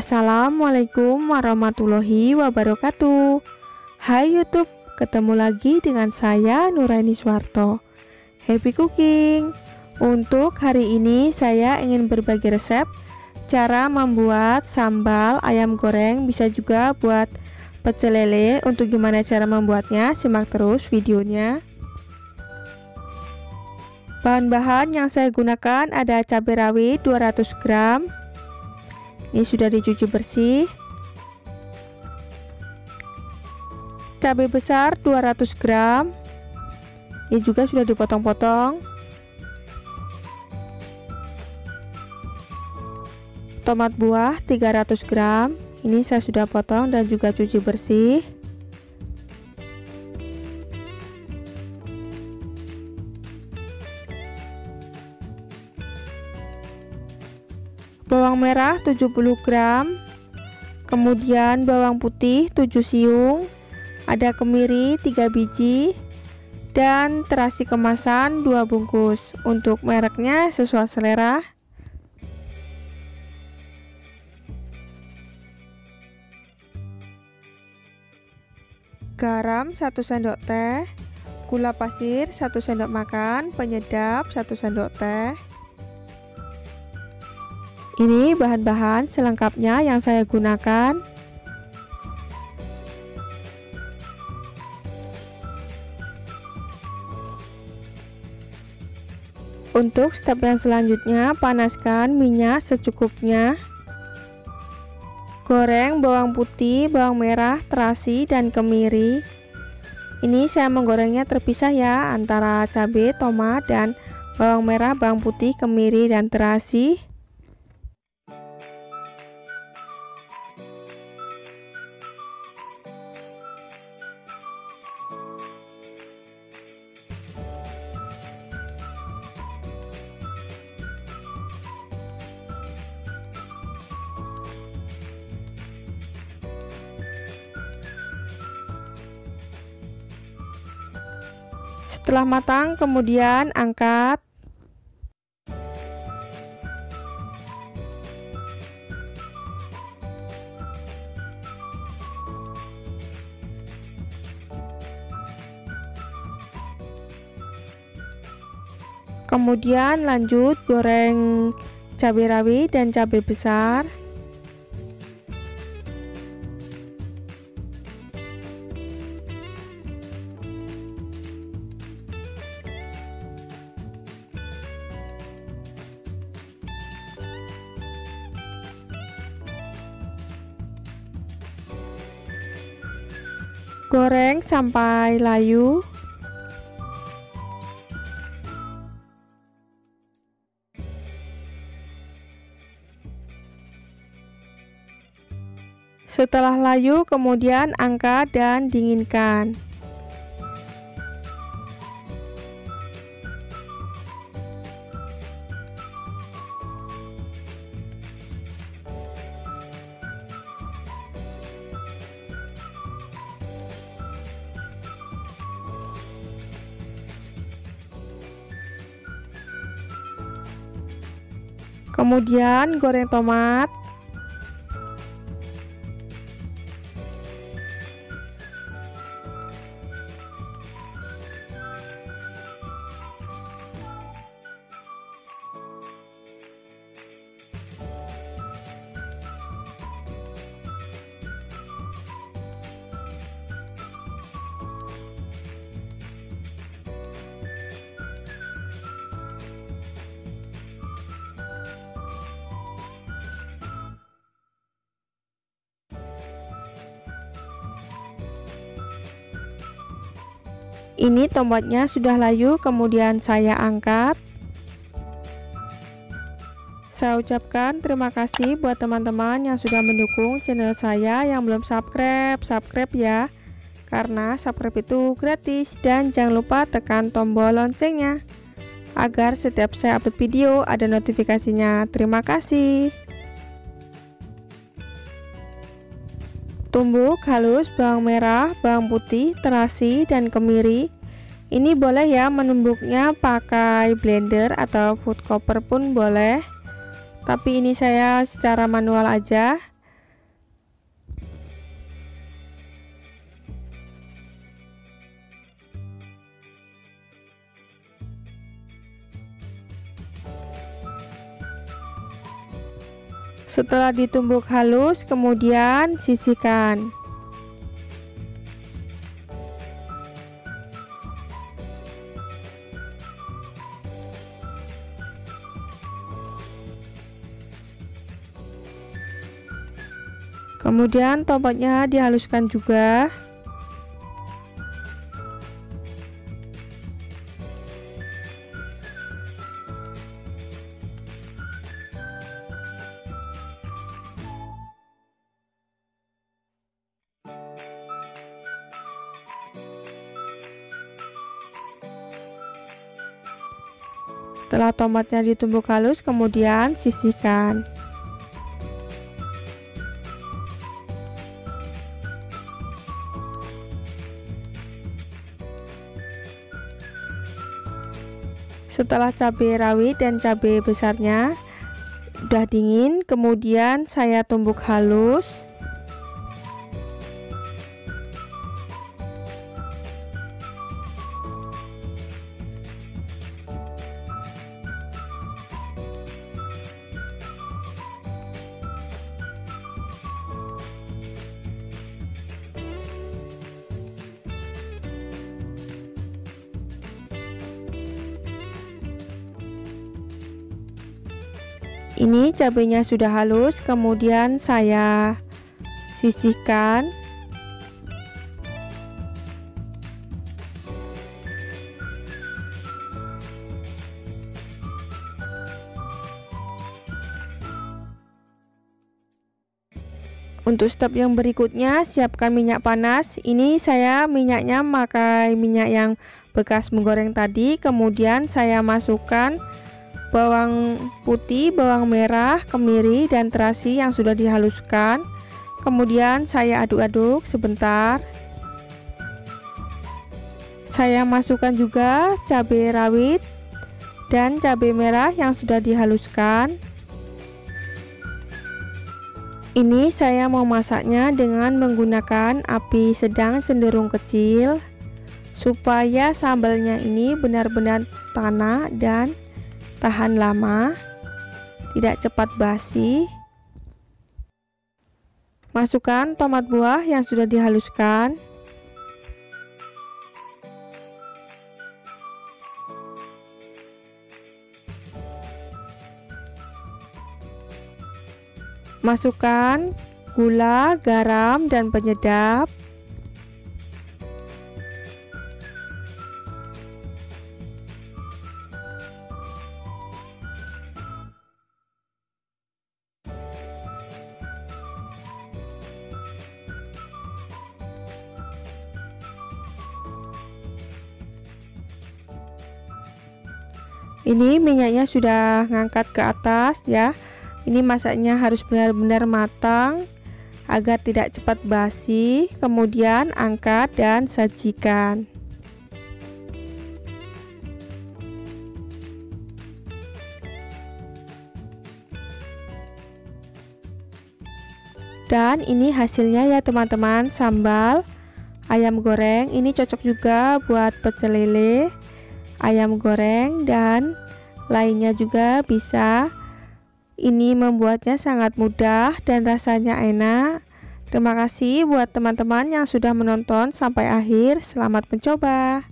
Assalamualaikum warahmatullahi wabarakatuh. Hai YouTube, ketemu lagi dengan saya Nuraaini Soewarto, Happy Cooking. Untuk hari ini saya ingin berbagi resep cara membuat sambal ayam goreng, bisa juga buat pecel lele. Untuk gimana cara membuatnya, simak terus videonya. Bahan-bahan yang saya gunakan ada cabai rawit 200 gram. Ini sudah dicuci bersih. Cabai besar 200 gram. Ini juga sudah dipotong-potong. Tomat buah 300 gram. Ini saya sudah potong dan juga cuci bersih. Bawang merah 70 gram. Kemudian bawang putih 7 siung. Ada kemiri 3 biji. Dan terasi kemasan 2 bungkus. Untuk mereknya sesuai selera. Garam 1 sendok teh, gula pasir 1 sendok makan, penyedap 1 sendok teh. Ini bahan-bahan selengkapnya yang saya gunakan. Untuk step yang selanjutnya, panaskan minyak secukupnya. Goreng bawang putih, bawang merah, terasi, dan kemiri. Ini saya menggorengnya terpisah ya, antara cabai, tomat, dan bawang merah, bawang putih, kemiri, dan terasi. Setelah matang, kemudian angkat. Kemudian lanjut goreng cabai rawit dan cabai besar. Goreng sampai layu. Setelah layu, kemudian angkat dan dinginkan. Kemudian goreng tomat. Ini tomatnya sudah layu, kemudian saya angkat. Saya ucapkan terima kasih buat teman-teman yang sudah mendukung channel saya. Yang belum subscribe, subscribe ya, karena subscribe itu gratis. Dan jangan lupa tekan tombol loncengnya agar setiap saya upload video ada notifikasinya. Terima kasih. Tumbuk halus bawang merah, bawang putih, terasi, dan kemiri. Ini boleh ya menumbuknya pakai blender atau food chopper pun boleh, tapi ini saya secara manual aja. Setelah ditumbuk halus, kemudian sisihkan. Kemudian tomatnya dihaluskan juga. Setelah tomatnya ditumbuk halus, kemudian sisihkan. Setelah cabai rawit dan cabai besarnya udah dingin, kemudian saya tumbuk halus. Ini cabainya sudah halus, kemudian saya sisihkan. Untuk step yang berikutnya, siapkan minyak panas. Ini saya minyaknya pakai minyak yang bekas menggoreng tadi, kemudian saya masukkan bawang putih, bawang merah, kemiri, dan terasi yang sudah dihaluskan. Kemudian saya aduk-aduk sebentar. Saya masukkan juga cabai rawit dan cabai merah yang sudah dihaluskan. Ini saya memasaknya dengan menggunakan api sedang cenderung kecil, supaya sambalnya ini benar-benar tanah dan tahan lama, tidak cepat basi. Masukkan tomat buah yang sudah dihaluskan. Masukkan gula, garam, dan penyedap. Ini minyaknya sudah ngangkat ke atas ya. Ini masaknya harus benar-benar matang agar tidak cepat basi. Kemudian angkat dan sajikan. Dan ini hasilnya ya teman-teman, sambal ayam goreng. Ini cocok juga buat pecel lele, ayam goreng, dan lainnya juga bisa. Ini membuatnya sangat mudah dan rasanya enak. Terima kasih buat teman-teman yang sudah menonton sampai akhir. Selamat mencoba.